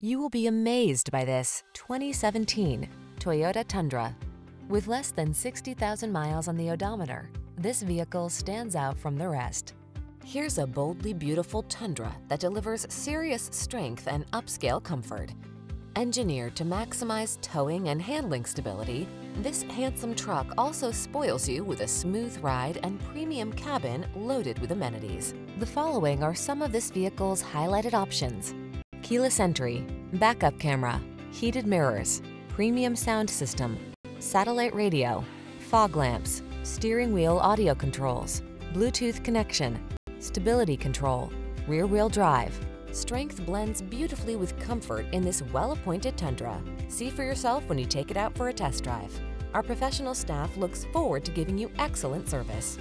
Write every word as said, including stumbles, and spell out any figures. You will be amazed by this twenty seventeen Toyota Tundra. With less than sixty thousand miles on the odometer, this vehicle stands out from the rest. Here's a boldly beautiful Tundra that delivers serious strength and upscale comfort. Engineered to maximize towing and handling stability, this handsome truck also spoils you with a smooth ride and premium cabin loaded with amenities. The following are some of this vehicle's highlighted options: keyless entry, backup camera, heated mirrors, premium sound system, satellite radio, fog lamps, steering wheel audio controls, Bluetooth connection, stability control, rear-wheel drive. Strength blends beautifully with comfort in this well-appointed Tundra. See for yourself when you take it out for a test drive. Our professional staff looks forward to giving you excellent service.